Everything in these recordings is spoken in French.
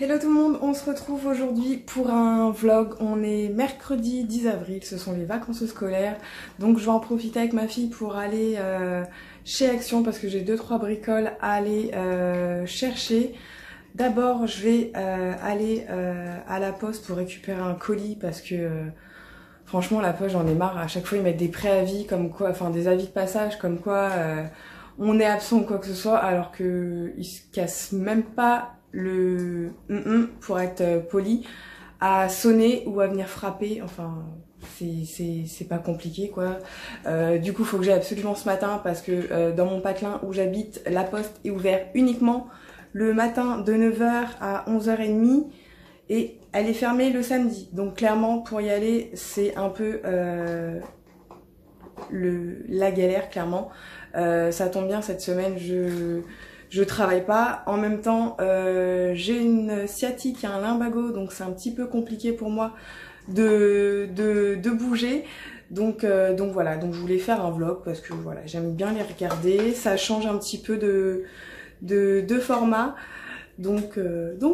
Hello tout le monde, on se retrouve aujourd'hui pour un vlog. On est mercredi 10 avril, ce sont les vacances scolaires. Donc je vais en profiter avec ma fille pour aller chez Action parce que j'ai 2-3 bricoles à aller chercher. D'abord je vais aller à la poste pour récupérer un colis parce que franchement la poste j'en ai marre. À chaque fois ils mettent des préavis comme quoi, enfin des avis de passage comme quoi on est absent ou quoi que ce soit alors que ils se cassent même pas le pour être poli à sonner ou à venir frapper, enfin c'est pas compliqué quoi. Du coup faut que j'aille absolument ce matin parce que dans mon patelin où j'habite la poste est ouverte uniquement le matin de 9 h à 11 h 30 et elle est fermée le samedi, donc clairement pour y aller c'est un peu la galère clairement. Ça tombe bien, cette semaine je travaille pas. En même temps, j'ai une sciatique et un lumbago, donc c'est un petit peu compliqué pour moi de bouger. Donc voilà, donc je voulais faire un vlog parce que voilà, j'aime bien les regarder. Ça change un petit peu de format. Donc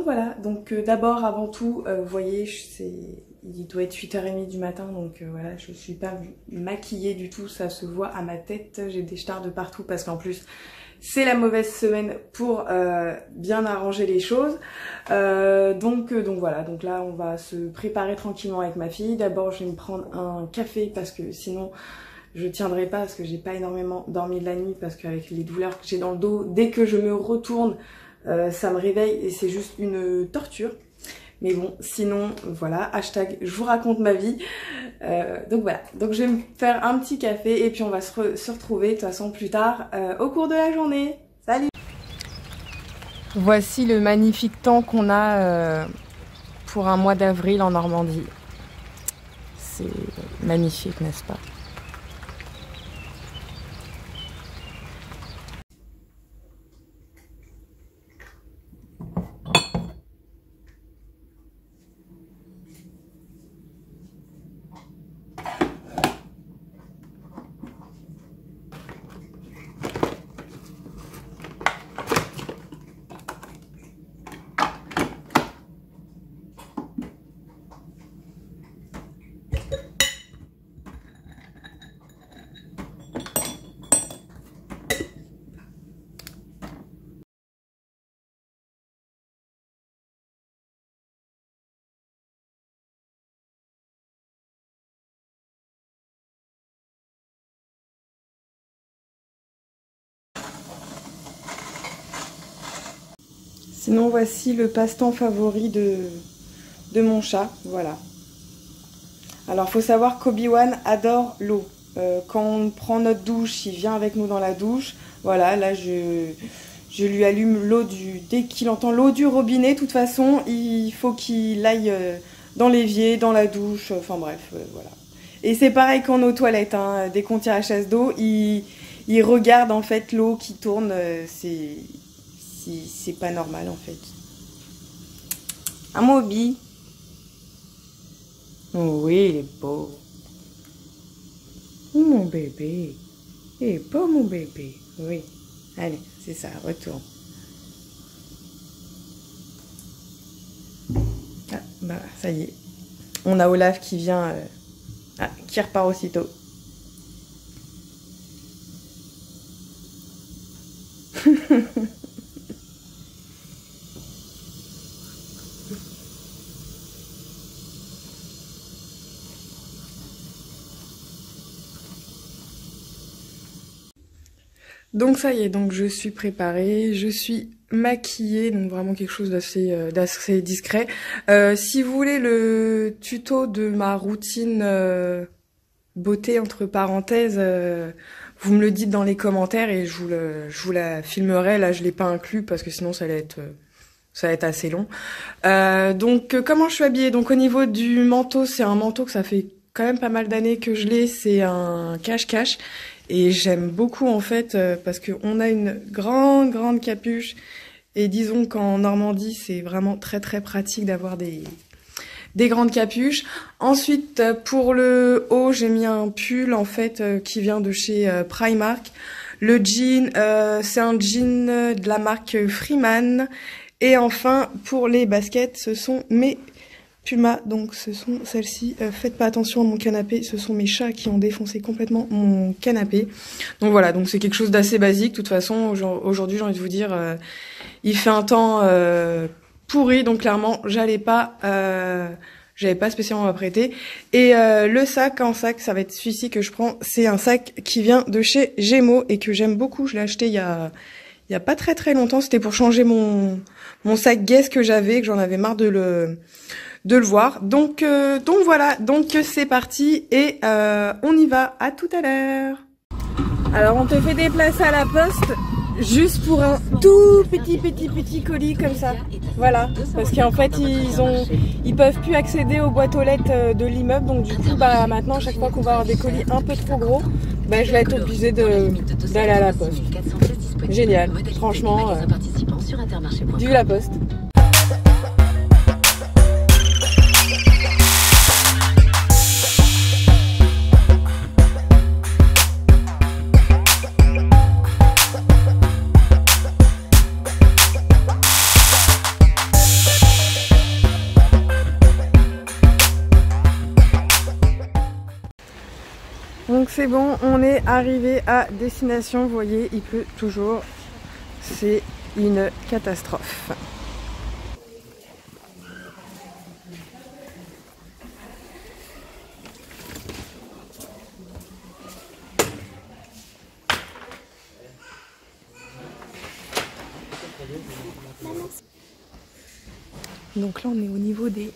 voilà, donc d'abord, avant tout, vous voyez, il doit être 8 h 30 du matin, donc voilà, je suis pas maquillée du tout, ça se voit à ma tête, j'ai des stars de partout parce qu'en plus, c'est la mauvaise semaine pour bien arranger les choses. Donc voilà, donc là on va se préparer tranquillement avec ma fille. D'abord je vais me prendre un café parce que sinon je tiendrai pas, parce que j'ai pas énormément dormi de la nuit, parce qu'avec les douleurs que j'ai dans le dos, dès que je me retourne, ça me réveille et c'est juste une torture. Mais bon, sinon, voilà, hashtag je vous raconte ma vie. Donc voilà, donc je vais me faire un petit café et puis on va se retrouver de toute façon plus tard au cours de la journée. Salut! Voici le magnifique temps qu'on a pour un mois d'avril en Normandie. C'est magnifique, n'est-ce pas? Sinon, voici le passe-temps favori de mon chat, voilà. Alors, faut savoir qu'Obi-Wan adore l'eau. Quand on prend notre douche, il vient avec nous dans la douche. Voilà, là, je lui allume l'eau dès qu'il entend l'eau du robinet, de toute façon, il faut qu'il aille dans l'évier, dans la douche, enfin bref, voilà. Et c'est pareil qu'en eau toilette, hein, dès qu'on tire la chasse d'eau, il regarde en fait l'eau qui tourne, c'est... C'est pas normal en fait. Un Moby. Oh oui, il est beau. Oh mon bébé. Il est beau mon bébé. Oui. Allez, c'est ça, retourne. Ah, bah ça y est. On a Olaf qui vient. Ah, qui repart aussitôt. Donc ça y est, donc je suis préparée, je suis maquillée, donc vraiment quelque chose d'assez discret. Si vous voulez le tuto de ma routine beauté entre parenthèses, vous me le dites dans les commentaires et je vous la filmerai. Là je l'ai pas inclus parce que sinon ça va être assez long. Donc comment je suis habillée? Donc au niveau du manteau, c'est un manteau que ça fait quand même pas mal d'années que je l'ai, c'est un cache-cache. Et j'aime beaucoup en fait parce qu'on a une grande capuche et disons qu'en Normandie c'est vraiment très pratique d'avoir des grandes capuches. Ensuite pour le haut j'ai mis un pull en fait qui vient de chez Primark. Le jean c'est un jean de la marque Freeman. Et enfin, pour les baskets, ce sont mes Puma. Donc ce sont celles-ci. Faites pas attention à mon canapé. Ce sont mes chats qui ont défoncé complètement mon canapé. Donc voilà, donc c'est quelque chose d'assez basique. De toute façon, aujourd'hui, j'ai envie de vous dire, il fait un temps pourri. Donc clairement, j'avais pas spécialement à prêter. Et le sac en sac, ça va être celui-ci que je prends. C'est un sac qui vient de chez Gémeaux et que j'aime beaucoup. Je l'ai acheté il y a pas très longtemps. C'était pour changer mon sac Guess que j'avais, que j'en avais marre de le voir. Donc voilà, donc c'est parti et on y va. À tout à l'heure. Alors on te fait déplacer à la poste. Juste pour un tout petit colis comme ça, voilà, parce qu'en fait ils peuvent plus accéder aux boîtes aux lettres de l'immeuble, donc du coup bah maintenant à chaque fois qu'on va avoir des colis un peu trop gros, bah je vais être obligée d'aller à la poste. Génial, franchement, vive la poste. Donc c'est bon, on est arrivé à destination, vous voyez, il pleut toujours, c'est une catastrophe. Donc là on est au niveau des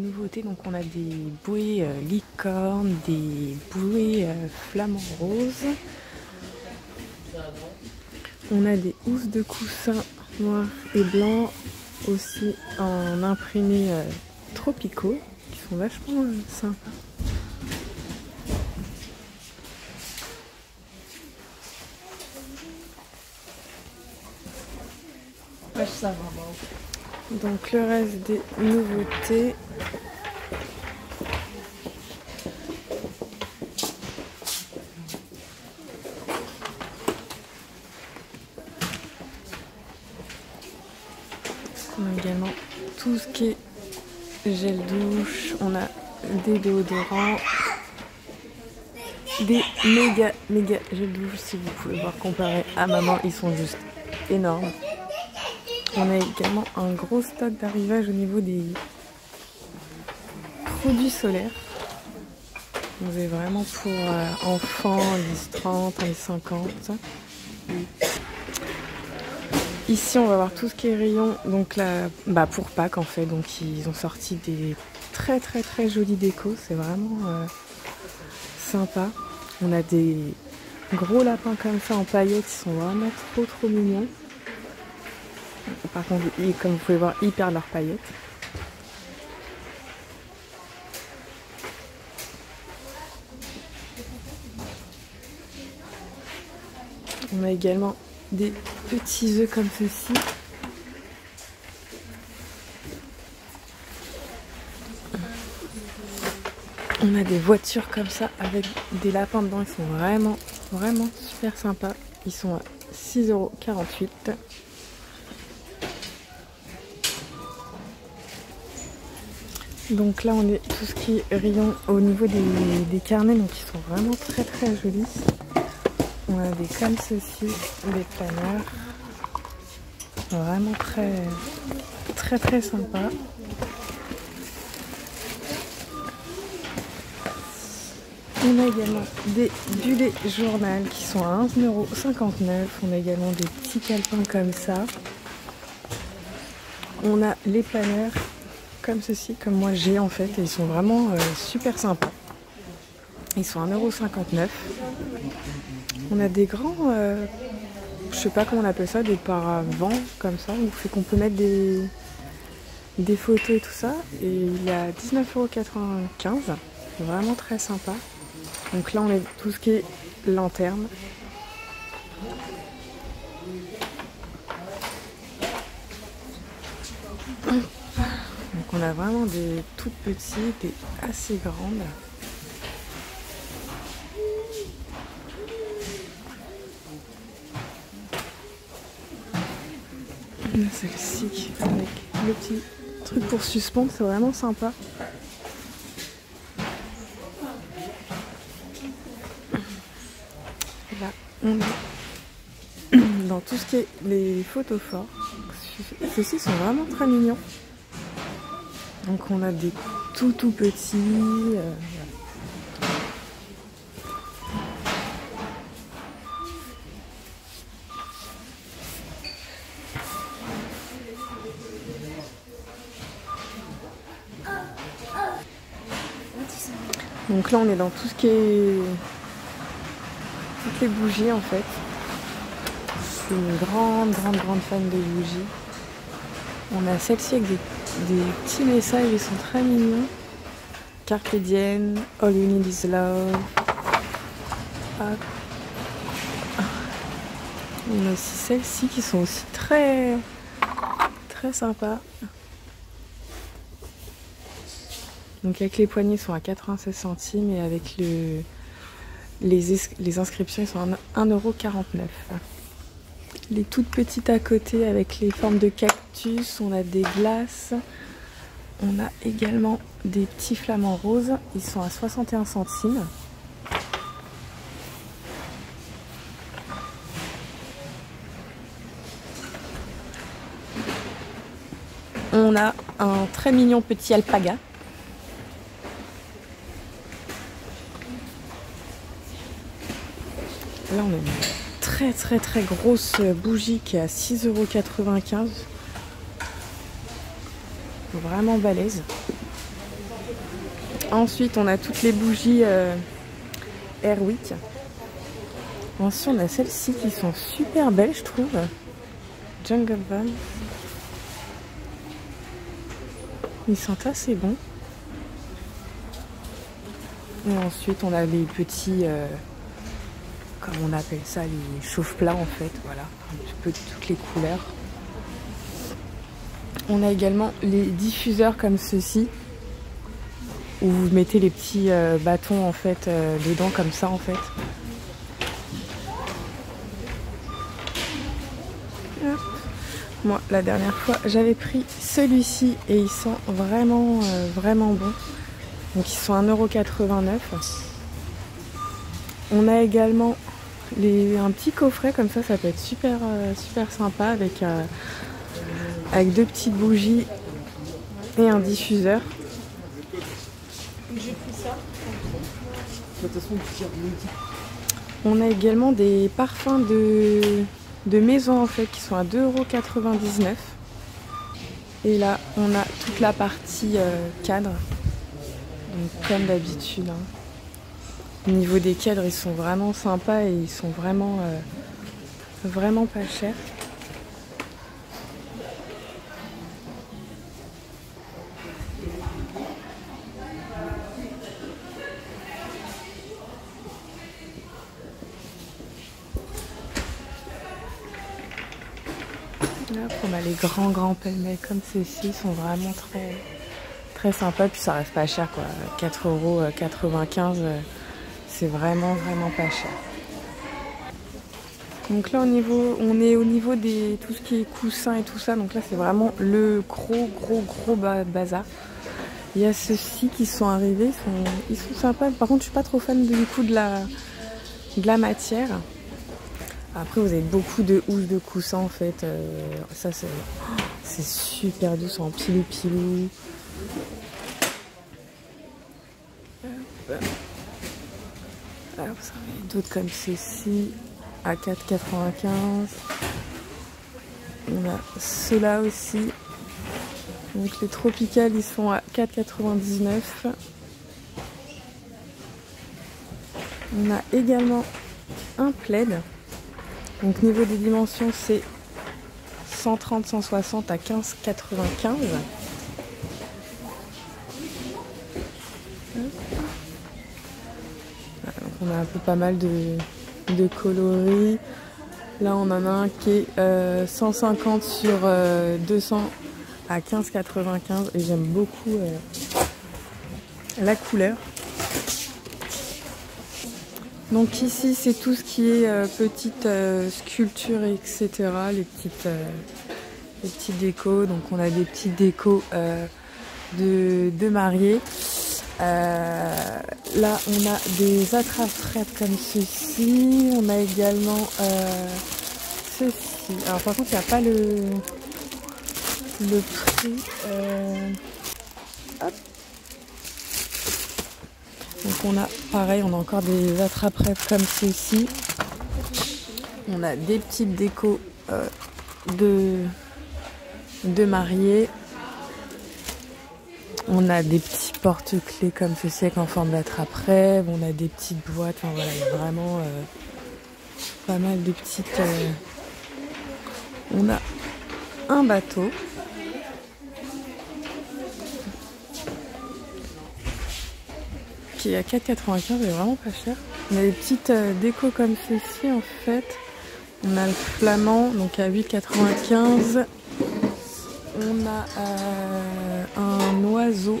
nouveautés, donc on a des bouées licorne, des bouées flamants roses, on a des housses de coussin noirs et blancs aussi en imprimés tropicaux qui sont vachement sympas. Donc le reste des nouveautés. On a également tout ce qui est gel douche, on a des déodorants, des méga gel douche, si vous pouvez voir comparé à maman, ils sont juste énormes. On a également un gros stock d'arrivage au niveau des produits solaires. On est vraiment pour enfants, 10-30, 10-50. Ici, on va voir tout ce qui est rayon, donc là, bah pour Pâques en fait. Donc ils ont sorti des très jolies décos, c'est vraiment sympa. On a des gros lapins comme ça en paillettes, ils sont vraiment trop mignons. Par contre, comme vous pouvez voir, ils perdent leurs paillettes. On a également des petits œufs comme ceci. On a des voitures comme ça avec des lapins dedans. Ils sont vraiment super sympas. Ils sont à 6,48 €. Donc là on est tout ce qui est rayon au niveau des carnets, donc ils sont vraiment très jolis. On a des comme ceci, des planeurs, vraiment très sympa. On a également des bullets journal qui sont à 11,59 €. On a également des petits calepins comme ça. On a les planeurs comme ceci, comme moi j'ai en fait, et ils sont vraiment super sympas. Ils sont à 1,59 €. On a des grands, je sais pas comment on appelle ça, des paravents comme ça, où fait qu'on peut mettre des photos et tout ça, et il est à 19,95 €, vraiment très sympa. Donc là on a tout ce qui est lanterne. On a vraiment des toutes petites et assez grandes. Celle-ci avec le petit truc pour suspendre, c'est vraiment sympa. Et là, on est dans tout ce qui est les photophores. Ceux-ci sont vraiment très mignons. Donc on a des tout petits. Donc là on est dans tout ce qui est toutes les bougies en fait. Je suis une grande fan de bougies. On a celle-ci avec des petits messages, ils sont très mignons. Carpe Diem, All You Need Is Love. Hop. On a aussi celles-ci qui sont aussi très sympas. Donc avec les poignées ils sont à 96 centimes et avec les inscriptions ils sont à 1,49 €. Les toutes petites à côté avec les formes de cactus, on a des glaces, on a également des petits flamants roses, ils sont à 61 centimes. On a un très mignon petit alpaga. Là on a une très grosse bougie qui est à 6,95 €. Vraiment balèze. Ensuite on a toutes les bougies Airwick. Ensuite on a celles-ci qui sont super belles je trouve. Jungle Van. Ils sont assez bons. Et ensuite on a les petits... comme on appelle ça, les chauffe-plats en fait, voilà, un petit peu de toutes les couleurs. On a également les diffuseurs comme ceci, où vous mettez les petits bâtons en fait dedans comme ça en fait. Hop. Moi la dernière fois j'avais pris celui-ci et ils sont vraiment bons. Donc ils sont à 1,89 €. On a également un petit coffret comme ça, ça peut être super sympa avec deux petites bougies et un diffuseur. On a également des parfums de maison en fait qui sont à 2,99 €. Et là on a toute la partie cadre, donc comme d'habitude. Hein. Au niveau des cadres, ils sont vraiment sympas et ils sont vraiment pas chers. Là, on a les grands pêle-mêle comme ceux-ci, ils sont vraiment très sympas. Puis ça reste pas cher quoi, 4,95 €. C'est vraiment pas cher. Donc là on est au niveau des tout ce qui est coussins et tout ça. Donc là c'est vraiment le gros bazar. Il y a ceux-ci qui sont arrivés, ils sont sympas. Par contre je suis pas trop fan du coup de la matière. Après vous avez beaucoup de housses de coussins en fait. Ça c'est super doux, c'est en pilou. D'autres comme ceci à 4,95 €. On a ceux-là aussi. Donc les tropicales, ils sont à 4,99 €. On a également un plaid. Donc niveau des dimensions, c'est 130-160 à 15,95 €. On a un peu pas mal de coloris. Là on en a un qui est 150 sur 200 à 15,95 € et j'aime beaucoup la couleur. Donc ici c'est tout ce qui est petites sculptures etc. Les petites les petites décos. Donc on a des petites décos de mariés. Là on a des attrape-rêves comme ceci. On a également ceci. Alors par contre il n'y a pas le prix. Hop. Donc on a pareil, on a encore des attrape-rêves comme ceci. On a des petites décos de mariés. On a des petits porte-clés comme ceci avec en forme d'attrape-rêve. On a des petites boîtes. Enfin voilà, il y a vraiment pas mal de petites. On a un bateau. Qui est à 4,95 €, est vraiment pas cher. On a des petites décos comme ceci en fait. On a le flamand, donc à 8,95 €. On a un oiseau,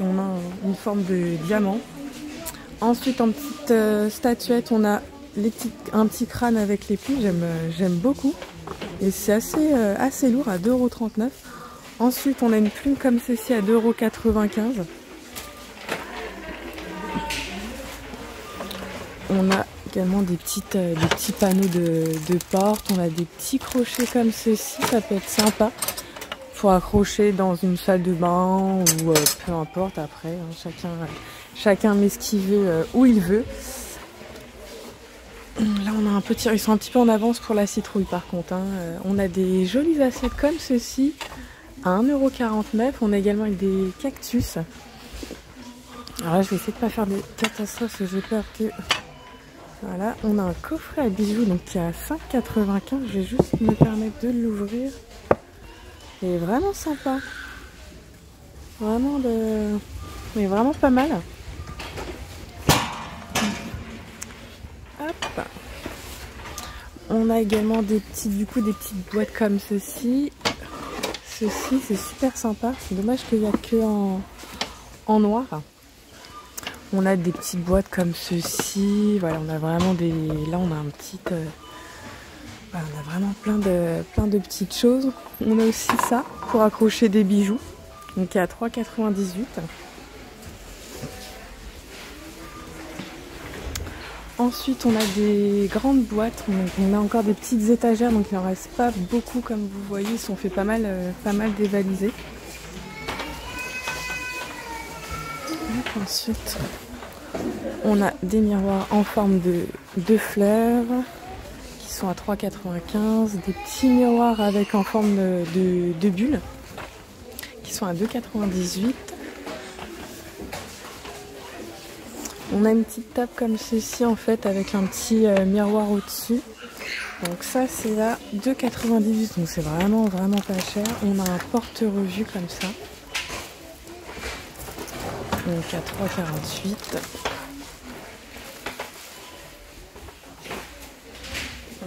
on a une forme de diamant. Ensuite, en petite statuette, on a un petit crâne avec les plis, j'aime beaucoup. Et c'est assez lourd, à 2,39 €. Ensuite, on a une plume comme ceci à 2,95 €. On a également des petits panneaux de porte. On a des petits crochets comme ceci, ça peut être sympa. Pour accrocher dans une salle de bain ou peu importe après, hein, chacun met ce qu'il veut où il veut. Là on a un petit, ils sont un petit peu en avance pour la citrouille par contre. Hein. On a des jolies assiettes comme ceci à 1,49 €. On a également avec des cactus. Alors là je vais essayer de pas faire des catastrophes parce que j'ai peur que... Voilà, on a un coffret à bijoux donc qui est à 5,95 €. Je vais juste me permettre de l'ouvrir. Il est vraiment sympa. Vraiment de... Mais vraiment pas mal. Hop. On a également des petites boîtes comme ceci. Ceci, c'est super sympa. C'est dommage qu'il n'y a que en noir. On a des petites boîtes comme ceci. Voilà, on a vraiment des... Là, on a un petit... Voilà, on a vraiment plein de petites choses. On a aussi ça pour accrocher des bijoux. Donc à 3,98 €. Ensuite on a des grandes boîtes. On a encore des petites étagères. Donc il n'en reste pas beaucoup comme vous voyez. Ils sont fait pas mal dévalisés. Ensuite on a des miroirs en forme de fleurs. Sont à 3,95 €, des petits miroirs avec en forme de bulles qui sont à 2,98 €. On a une petite table comme ceci en fait avec un petit miroir au-dessus. Donc ça c'est à 2,98 €, donc c'est vraiment pas cher. On a un porte-revue comme ça. Donc à 3,48 €.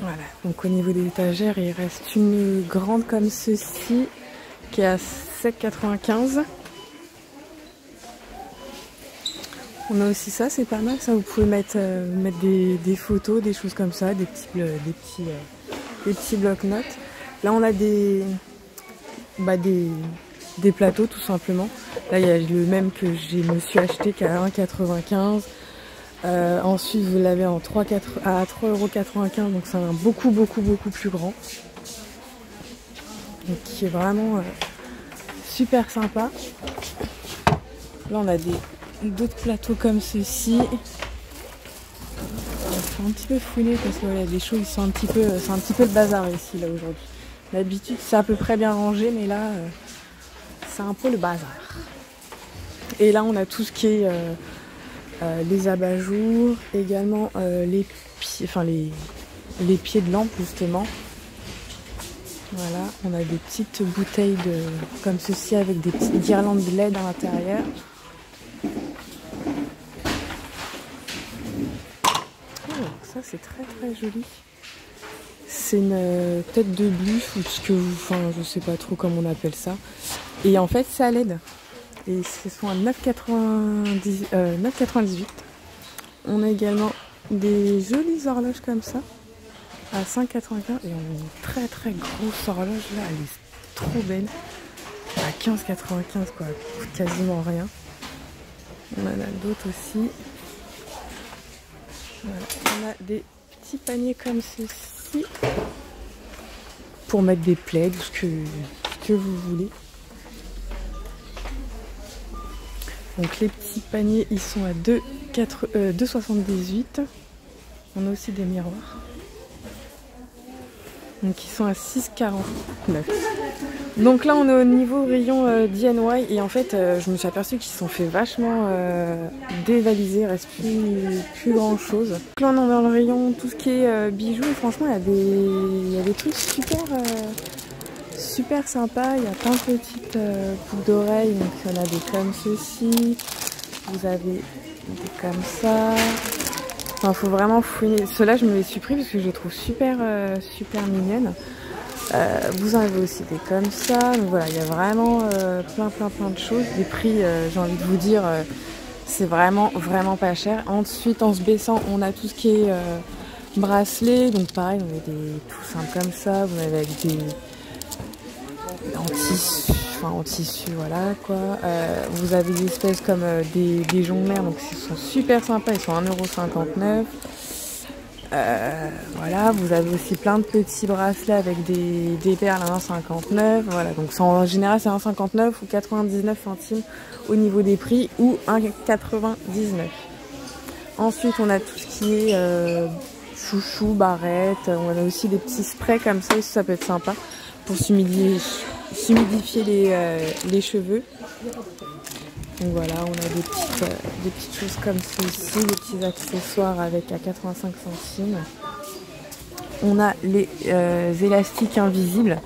Voilà, donc au niveau des étagères, il reste une grande comme ceci, qui est à 7,95 €. On a aussi ça, c'est pas mal, ça vous pouvez mettre des photos, des choses comme ça, des petits blocs-notes. Là on a des plateaux tout simplement. Là il y a le même que je me suis acheté qui est à 1,95 €. Ensuite vous l'avez à 3,95 €, donc c'est un beaucoup plus grand. Donc qui est vraiment super sympa. Là on a d'autres plateaux comme ceci. C'est un petit peu fouillé parce que voilà, les choses ils sont c'est un petit peu le bazar ici là aujourd'hui. D'habitude c'est à peu près bien rangé mais là c'est un peu le bazar. Et là on a tout ce qui est... les abat-jours, également les pieds de lampe justement. Voilà, on a des petites bouteilles comme ceci avec des petites guirlandes de LED à l'intérieur. Oh, ça c'est très joli. C'est une tête de buff ou ce que vous... Enfin, je sais pas trop comment on appelle ça. Et en fait, c'est à LED. Et ce sont à 9,98 €. On a également des jolies horloges comme ça à 5,95 €. Et on a une très grosse horloge là, elle est trop belle. À 15,95 quoi, elle coûte quasiment rien. On en a d'autres aussi. Voilà. On a des petits paniers comme ceci pour mettre des plaids, ce que vous voulez. Donc les petits paniers, ils sont à 2,78. On a aussi des miroirs. Donc ils sont à 6,49. Donc là on est au niveau rayon DIY et en fait je me suis aperçue qu'ils se sont fait vachement dévaliser, il reste plus grand chose. Donc là on est dans le rayon tout ce qui est bijoux et franchement il y a des trucs super sympas, il y a plein de petites boucles d'oreilles, donc il y en a des comme ceci, vous avez des comme ça. Enfin faut vraiment fouiller, ceux-là je me les suis pris parce que je les trouve super mignonnes. Vous en avez aussi des comme ça, donc voilà, il y a vraiment plein de choses. Les prix, j'ai envie de vous dire, c'est vraiment pas cher. Ensuite, en se baissant, on a tout ce qui est bracelet, donc pareil, on a des tout simples comme ça, vous avez avec des en tissu, voilà quoi. Vous avez des espèces comme des jonglères, donc ils sont super sympas, ils sont à 1,59 €. Voilà, vous avez aussi plein de petits bracelets avec des perles à 1,59 €. Voilà, donc en général c'est 1,59 € ou 99 centimes au niveau des prix ou 1,99 €. Ensuite on a tout ce qui est chouchou, barrette, on a aussi des petits sprays comme ça, ça peut être sympa pour s'humidifier les cheveux. Donc voilà, on a des petites choses comme ceci, des petits accessoires avec à 85 centimes. On a les élastiques invisibles.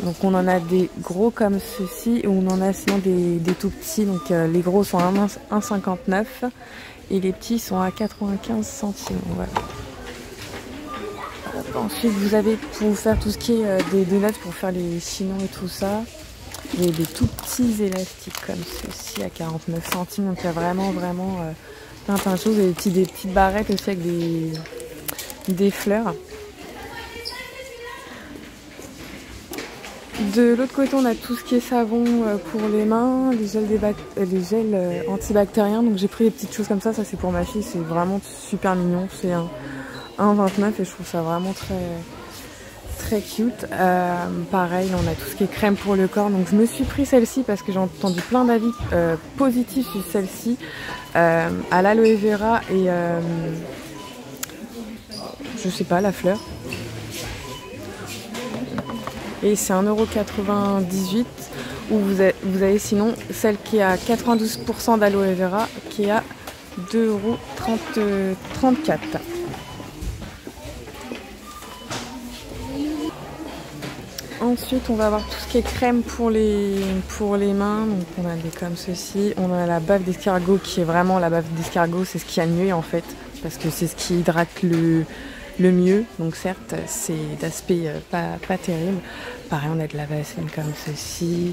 Donc on en a des gros comme ceci, on en a sinon des tout petits. Donc les gros sont à 1,59 € et les petits sont à 95 centimes. Voilà. Ensuite vous avez pour faire tout ce qui est des donuts pour faire les chinons et tout ça. Il y a des tout petits élastiques comme ceci à 49 centimes, donc il y a vraiment plein de choses. Il y a des petites barrettes aussi avec des fleurs. De l'autre côté, on a tout ce qui est savon pour les mains, les gels antibactériens. Donc j'ai pris des petites choses comme ça, ça c'est pour ma fille, c'est vraiment super mignon. C'est un 1,29 € et je trouve ça vraiment très cute. Pareil, on a tout ce qui est crème pour le corps, donc je me suis pris celle-ci parce que j'ai entendu plein d'avis positifs sur celle-ci à l'aloe vera et je sais pas, la fleur, et c'est 1,98 € où vous avez sinon celle qui est à 92% d'aloe vera qui est à 2,34 €. Ensuite, on va avoir tout ce qui est crème pour les mains. Donc, on a des comme ceci. On a la bave d'escargot qui est vraiment la bave d'escargot. C'est ce qu'il y a de mieux en fait. Parce que c'est ce qui hydrate le mieux. Donc, certes, c'est d'aspect pas terrible. Pareil, on a de la vaseline comme ceci.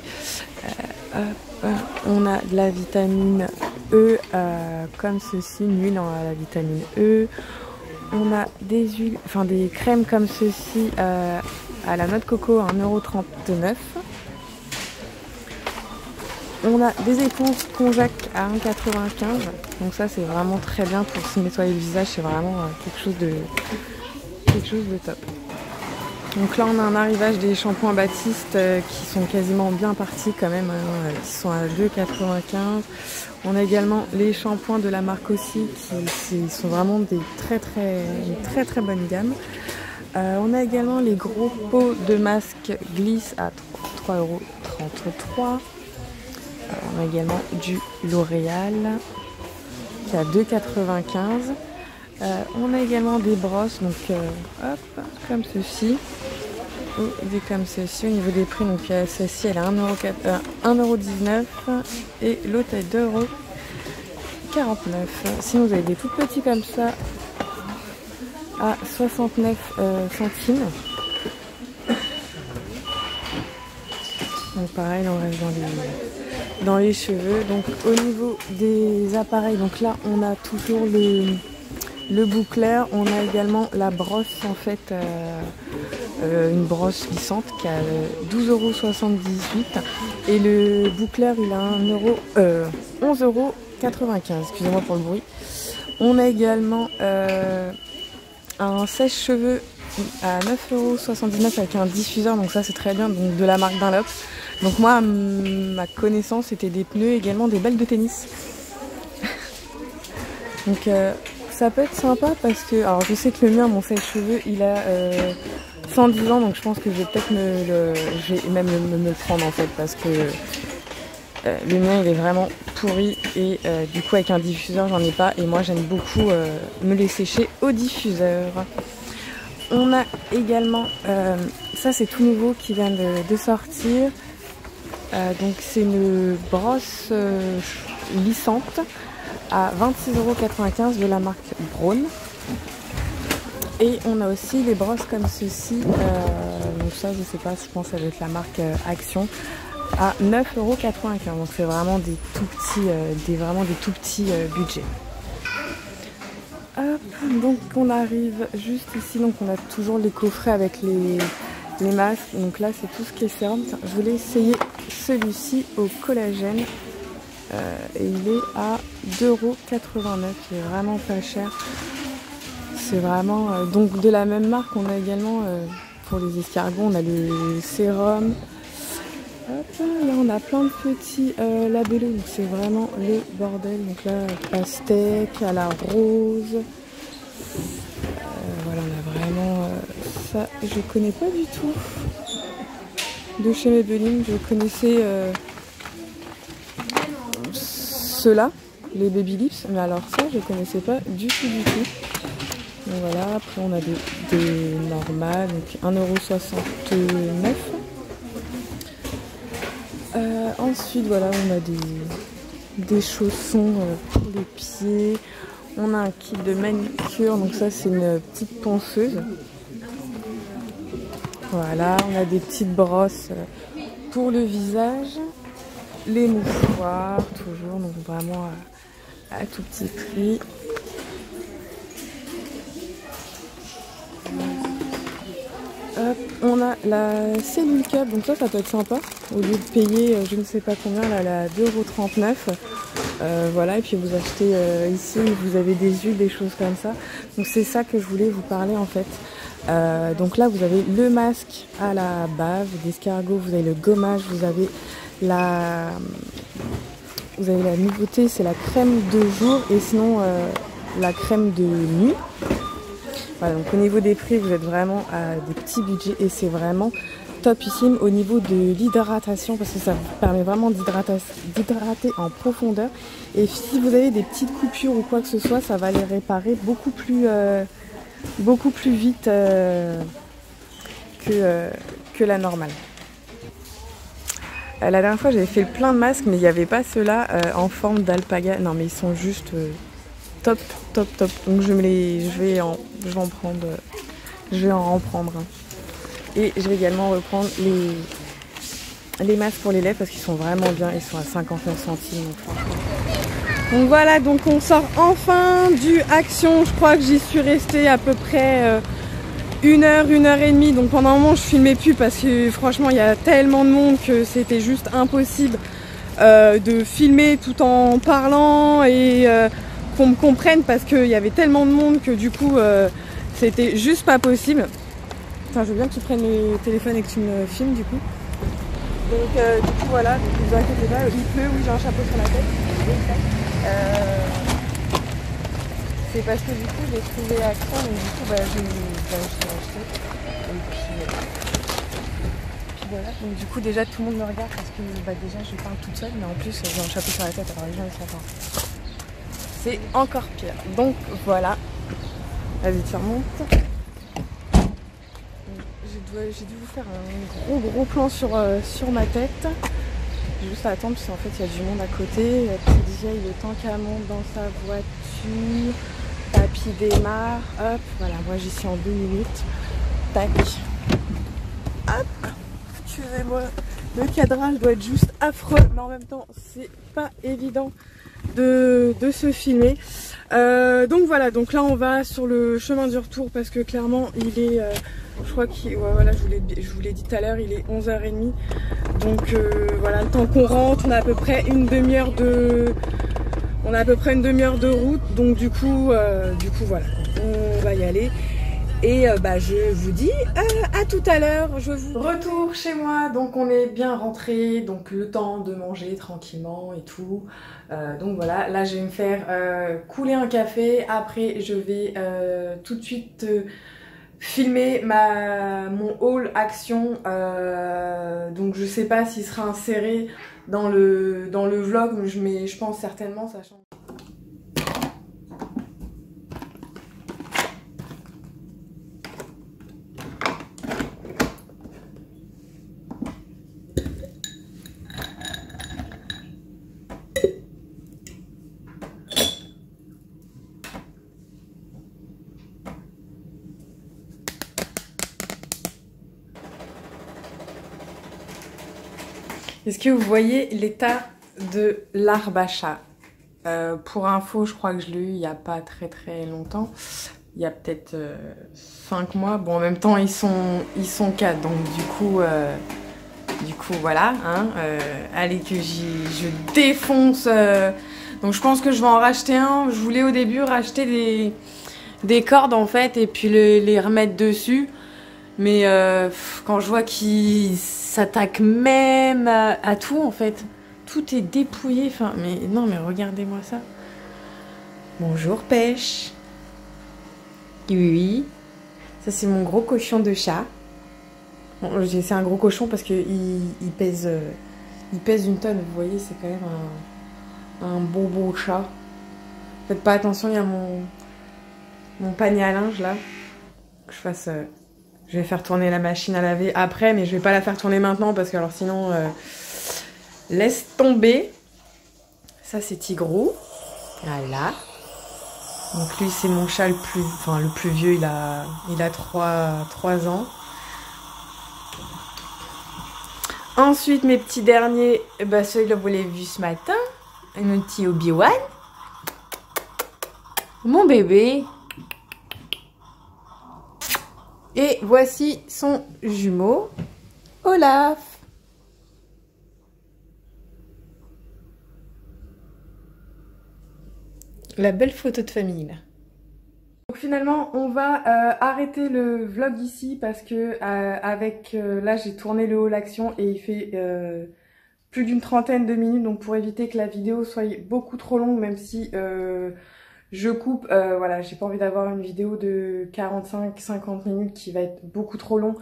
On a de la vitamine E comme ceci. Une huile à la vitamine E. On a des crèmes comme ceci. À la noix de coco à 1,39 €. On a des éponges konjac à 1,95 €. Donc ça c'est vraiment très bien pour se nettoyer le visage, c'est vraiment quelque chose de top. Donc là on a un arrivage des shampoings Baptiste qui sont quasiment bien partis quand même, qui sont à 2,95 €. On a également les shampoings de la marque aussi qui sont vraiment des très bonne gamme. On a également les gros pots de masque glisse à 3,33 €. On a également du L'Oréal qui est à 2,95 €. On a également des brosses, donc comme ceci. Et des comme ceci au niveau des prix. Donc celle-ci elle est à 1,19 € et l'autre est 2,49 €. Sinon vous avez des tout petits comme ça à 69 centimes. Donc pareil, on reste dans les cheveux. Donc au niveau des appareils, donc là on a toujours le boucleur, on a également la brosse en fait une brosse glissante qui a 12,78 € et le boucleur il a 11,95 €, excusez-moi pour le bruit. On a également un sèche-cheveux à 9,79 € avec un diffuseur, donc ça c'est très bien, donc de la marque Dunlop. Donc moi, ma connaissance c'était des pneus, également des balles de tennis. Donc ça peut être sympa parce que, alors je sais que le mien, mon sèche-cheveux, il a 110 ans, donc je pense que je vais peut-être me le prendre en fait, parce que le mien il est vraiment pourri et du coup avec un diffuseur j'en ai pas, et moi j'aime beaucoup me les sécher au diffuseur. On a également, ça c'est tout nouveau qui vient de sortir, donc c'est une brosse lissante à 26,95 € de la marque Braun. Et on a aussi des brosses comme ceci, donc ça je sais pas, je pense que ça doit être la marque Action, à 9,95 €, donc c'est vraiment des tout petits, budgets. Hop, donc on arrive juste ici, donc on a toujours les coffrets avec les masques, donc là c'est tout ce qui est sérum. Je voulais essayer celui-ci au collagène, et il est à 2,89 €, il est vraiment pas cher. C'est vraiment, donc de la même marque, on a également pour les escargots, on a le sérum. Hop, là on a plein de petits labellos, donc c'est vraiment le bordel. Donc là, pastèque, à la rose. Voilà, on a vraiment ça. Je connais pas du tout de chez Maybelline. Je connaissais ceux-là, les Baby Lips, mais alors ça, je connaissais pas du tout, du tout. Donc voilà, après on a des normales, donc 1,69 €. Ensuite, voilà, on a des chaussons pour les pieds. On a un kit de manicure, donc ça c'est une petite ponceuse. Voilà, on a des petites brosses pour le visage. Les mouchoirs, toujours, donc vraiment à tout petit prix. Hop, on a la cellule cap, donc ça peut être sympa. Au lieu de payer je ne sais pas combien, là, la 2,39 €. Voilà, et puis vous achetez ici, vous avez des huiles, des choses comme ça. Donc c'est ça que je voulais vous parler en fait. Donc là vous avez le masque à la bave d'escargot, vous avez le gommage, vous avez la nouveauté, c'est la crème de jour et sinon la crème de nuit. Voilà, donc au niveau des prix, vous êtes vraiment à des petits budgets et c'est vraiment topissime au niveau de l'hydratation parce que ça vous permet vraiment d'hydrater en profondeur. Et si vous avez des petites coupures ou quoi que ce soit, ça va les réparer beaucoup plus vite que la normale. La dernière fois, j'avais fait plein de masques, mais il n'y avait pas ceux-là en forme d'alpaga. Non, mais ils sont juste... top, top, top. Donc je vais en reprendre. Et je vais également reprendre les masques pour les lèvres parce qu'ils sont vraiment bien. Ils sont à 59 centimes. Donc voilà, donc on sort enfin du Action. Je crois que j'y suis restée à peu près 1 heure, 1 heure et demie. Donc pendant un moment, je filmais plus parce que franchement, il y a tellement de monde que c'était juste impossible de filmer tout en parlant et... qu'on me comprenne parce qu'il y avait tellement de monde que du coup c'était juste pas possible. Enfin, je veux bien que tu prennes le téléphone et que tu me filmes du coup. Donc du coup voilà, donc, ne vous inquiétez pas, il pleut, oui j'ai un chapeau sur la tête. C'est parce que du coup j'ai trouvé Action, donc du coup bah, je l'ai acheté. Et puis voilà, donc du coup déjà tout le monde me regarde parce que bah, déjà je parle toute seule, mais en plus j'ai un chapeau sur la tête, alors les gens ils s'entendent. C'est encore pire. Donc voilà. Vas-y, tu remontes. J'ai dû vous faire un gros plan sur ma tête. J'ai juste à attendre parce qu'en fait il y a du monde à côté. Déjà il est temps qu'elle monte dans sa voiture. Papy démarre. Hop, voilà, moi j'y suis en 2 minutes. Tac. Hop. Excusez-moi. Le cadrage doit être juste affreux. Mais en même temps, c'est pas évident. de se filmer. Donc voilà, donc là on va sur le chemin du retour parce que clairement il est, je crois qu'il, ouais, voilà, je vous l'ai dit tout à l'heure, il est 11h30. Donc voilà, le temps qu'on rentre, on a à peu près une demi-heure de, route. Donc du coup voilà, on va y aller. Et bah, je vous dis à tout à l'heure. Je vous retourne chez moi. Donc on est bien rentré, donc le temps de manger tranquillement et tout. Donc voilà, là je vais me faire couler un café. Après je vais tout de suite filmer mon haul Action. Donc je sais pas s'il sera inséré dans le vlog, mais je pense certainement, ça change. Est-ce que vous voyez l'état de l'arbre à chat? Pour info, je crois que je l'ai eu il n'y a pas très longtemps. Il y a peut-être 5 mois. Bon, en même temps, ils sont 4. Donc du coup voilà. Hein, allez que je défonce. Donc je pense que je vais en racheter un. Je voulais au début racheter des cordes en fait et puis les remettre dessus. Mais quand je vois qu'ils s'attaquent même à tout en fait, tout est dépouillé. Enfin, mais non, mais regardez-moi ça. Bonjour Pêche. Oui, ça c'est mon gros cochon de chat. Bon, c'est un gros cochon parce que il pèse 1 tonne. Vous voyez, c'est quand même un bon chat. Faites pas attention, il y a mon panier à linge là. Que je fasse. Je vais faire tourner la machine à laver après, mais je vais pas la faire tourner maintenant parce que alors sinon, laisse tomber. Ça c'est Tigrou, voilà. Donc lui c'est mon chat le plus vieux, il a 3 ans. Ensuite mes petits derniers, bah celui-là vous l'avez vu ce matin, mon petit Obi-Wan, mon bébé. Et voici son jumeau, Olaf. La belle photo de famille là. Donc finalement, on va arrêter le vlog ici parce que là j'ai tourné le haul Action et il fait plus d'une 30aine de minutes. Donc pour éviter que la vidéo soit beaucoup trop longue, même si... je coupe, voilà, j'ai pas envie d'avoir une vidéo de 45-50 minutes qui va être beaucoup trop long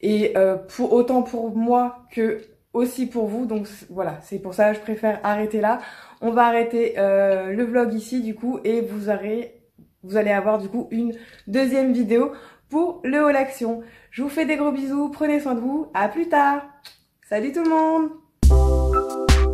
et autant pour moi que aussi pour vous, donc voilà, c'est pour ça que je préfère arrêter là. On va arrêter le vlog ici du coup et vous allez avoir du coup une deuxième vidéo pour le haul Action. Je vous fais des gros bisous, prenez soin de vous, à plus tard. Salut tout le monde.